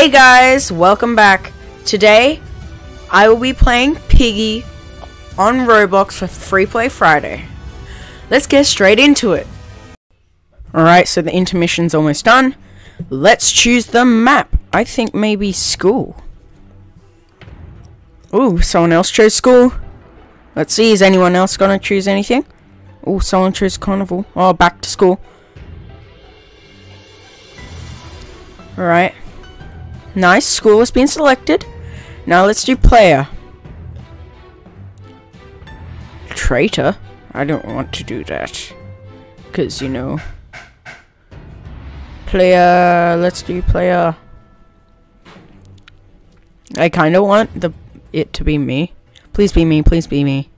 Hey guys, welcome back. Today, I will be playing Piggy on Roblox for Free Play Friday. Let's get straight into it. Alright, so the intermission's almost done. Let's choose the map. I think maybe school. Ooh, someone else chose school. Let's see, is anyone else gonna choose anything? Ooh, someone chose carnival. Oh, back to school. Alright. Nice, school has been selected. Now let's do player. Traitor? I don't want to do that. Because, you know. Player, let's do player. I kind of want it to be me. Please be me, please be me.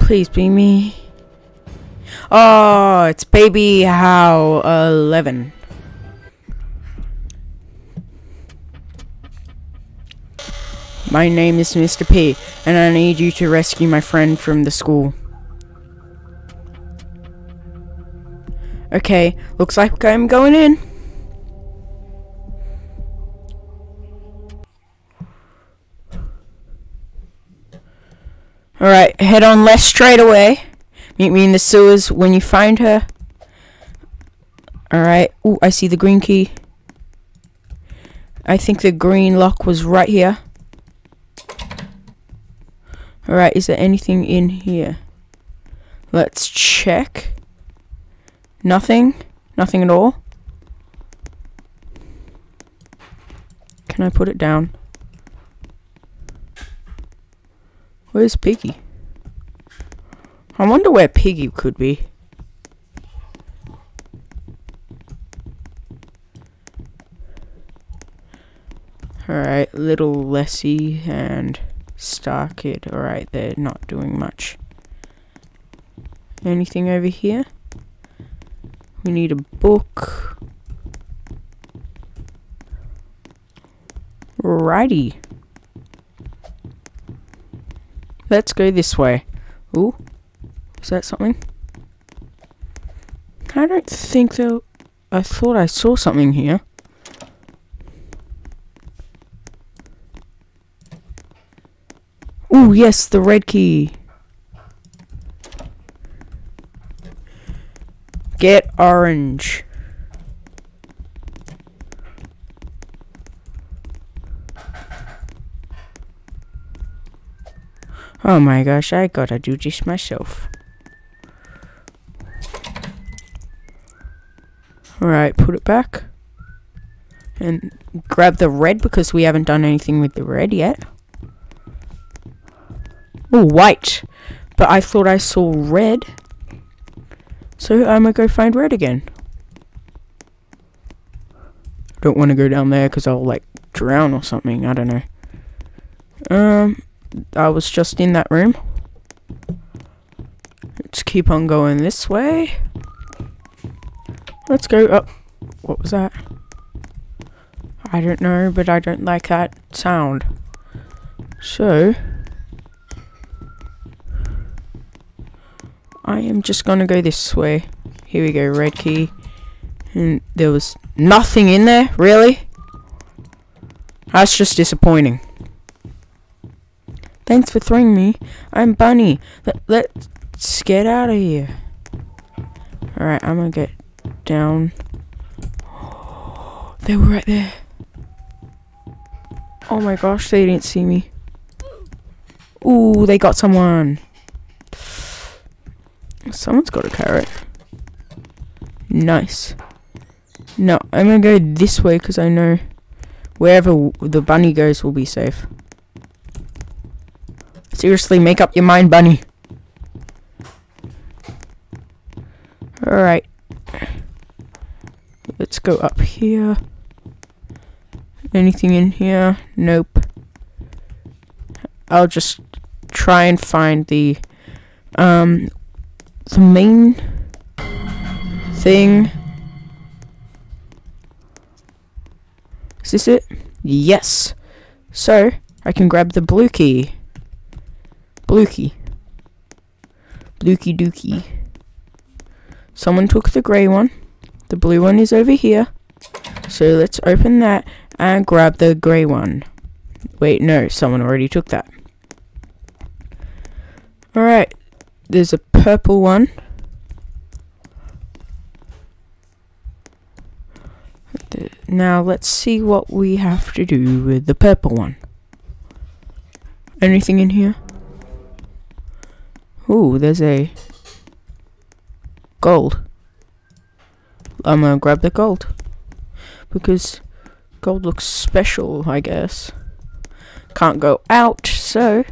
Please be me. Oh, it's baby how 11. My name is Mr. P, and I need you to rescue my friend from the school. Okay, looks like I'm going in. Alright, head on left straight away. Meet me in the sewers when you find her. Alright, ooh, I see the green key. I think the green lock was right here. Alright, is there anything in here? Let's check. Nothing. Nothing at all. Can I put it down? Where's Piggy? I wonder where Piggy could be. Alright, little Lessie and StarKid, alright, they're not doing much. Anything over here? We need a book. Righty. Let's go this way. Ooh, is that something? I don't think though. I thought I saw something here. Oh yes, the red key. Get orange. Oh my gosh, I gotta do this myself. Alright, put it back. And grab the red because we haven't done anything with the red yet. Oh, white, but I thought I saw red, so I'm gonna go find red again. Don't want to go down there because I'll like drown or something. I don't know. I was just in that room. Let's keep on going this way. Let's go up. What was that? I don't know, but I don't like that sound. So I am just gonna go this way. Here we go, red key. And there was nothing in there, really? That's just disappointing. Thanks for throwing me. I'm Bunny. Let's get out of here. Alright, I'm gonna get down. They were right there. Oh my gosh, they didn't see me. Ooh, they got someone. Someone's got a carrot. Nice. No, I'm gonna go this way because I know wherever the bunny goes will be safe. Seriously, make up your mind, bunny. Alright. Let's go up here. Anything in here? Nope. I'll just try and find the main thing. Is this it? Yes. So I can grab the blue key. Blue key. Blue key dookie. Someone took the grey one. The blue one is over here. So let's open that and grab the grey one. Wait, no, someone already took that. Alright, there's a purple one. Now let's see what we have to do with the purple one. Anything in here? Ooh, there's a gold. I'm gonna grab the gold because gold looks special, I guess. Can't go out, so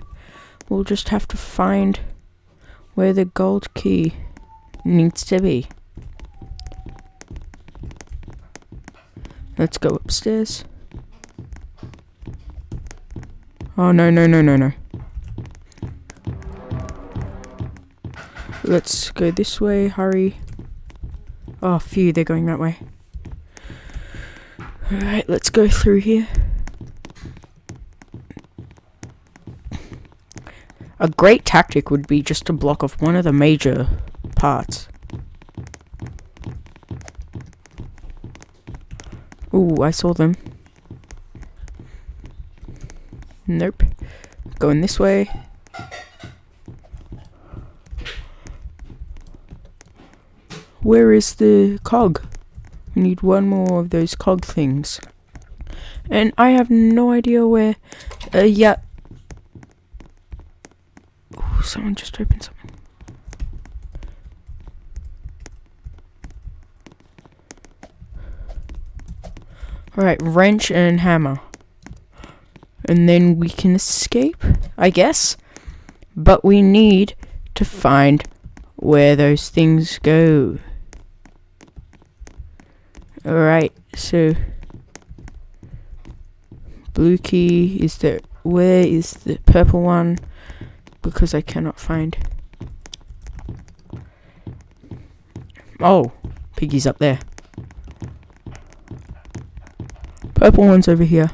we'll just have to find where the gold key needs to be. Let's go upstairs. Oh, no, no, no, no, no. Let's go this way, hurry. Oh, phew, they're going that way. Alright, let's go through here. A great tactic would be just to block off one of the major parts. Ooh, I saw them. Nope. Going this way. Where is the cog? We need one more of those cog things. And I have no idea where... yeah. Ooh, someone just opened something. Alright, wrench and hammer. And then we can escape, I guess. But we need to find where those things go. Alright, so... blue key is the... where is the purple one? Because I cannot find... oh, Piggy's up there. Purple one's over here.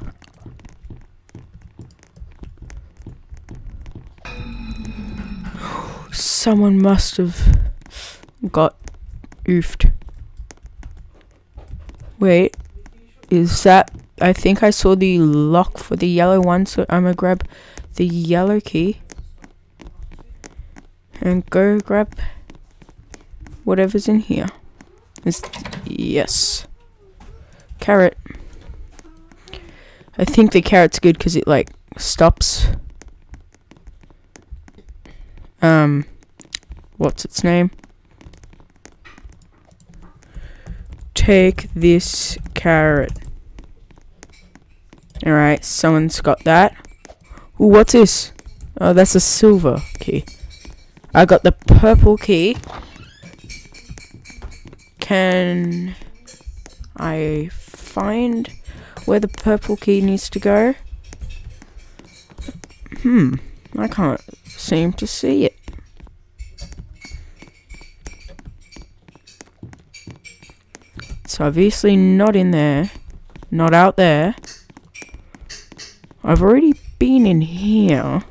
Someone must have got oofed. Wait, is that... I think I saw the lock for the yellow one, so I'm gonna grab the yellow key. And go grab whatever's in here. Yes. Carrot. I think the carrot's good because it like stops what's its name? Take this carrot. Alright, someone's got that. Ooh, what's this? Oh, that's a silver key. I got the purple key. Can I find where the purple key needs to go? I can't seem to see it. It's obviously not in there. Not out there. I've already been in here.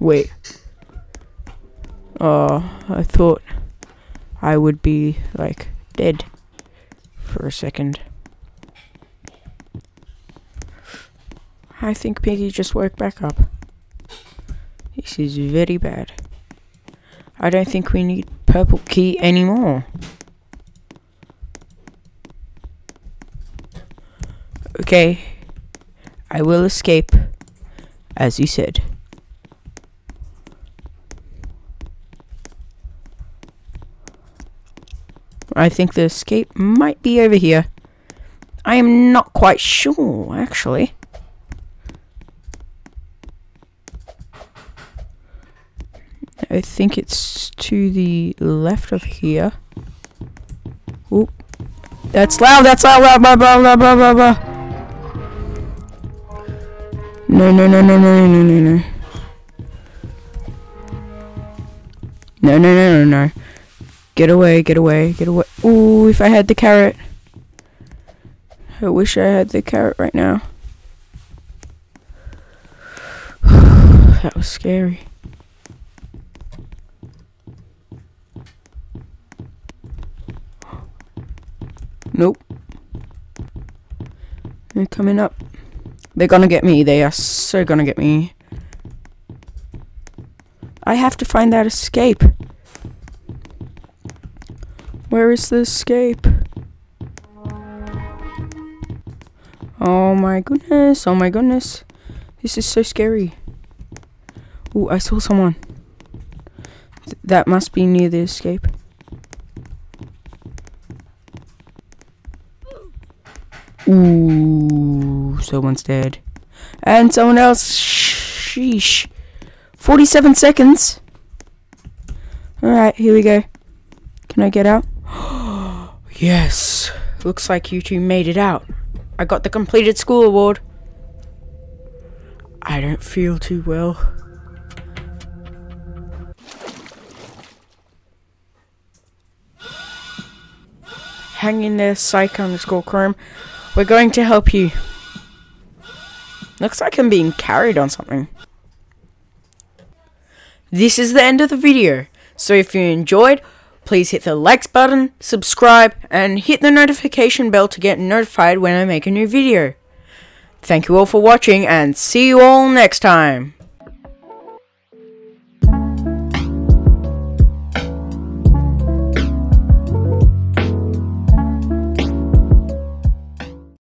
Wait. Oh, I thought I would be, like, dead for a second. I think Piggy just woke back up. This is very bad. I don't think we need purple key anymore. Okay. I will escape, as you said. I think the escape might be over here. I am not quite sure, actually. I think it's to the left of here. Oop. That's loud, blah, blah, blah, blah, blah, blah. No, no, no, no, no, no, no, no. No, no, no, no, no. Get away, get away, get away. Ooh, if I had the carrot. I wish I had the carrot right now. That was scary. Nope. They're coming up. They're gonna get me. They are so gonna get me. I have to find that escape. Where is the escape? Oh my goodness. Oh my goodness. This is so scary. Ooh, I saw someone. That must be near the escape. Ooh, someone's dead. And someone else. Sheesh. 47 seconds. Alright, here we go. Can I get out? Yes. Looks like you two made it out. I got the completed school award. I don't feel too well. Hang in there, Sike_chrome. We're going to help you. Looks like I'm being carried on something. This is the end of the video. So if you enjoyed, please hit the likes button, subscribe, and hit the notification bell to get notified when I make a new video. Thank you all for watching, and see you all next time.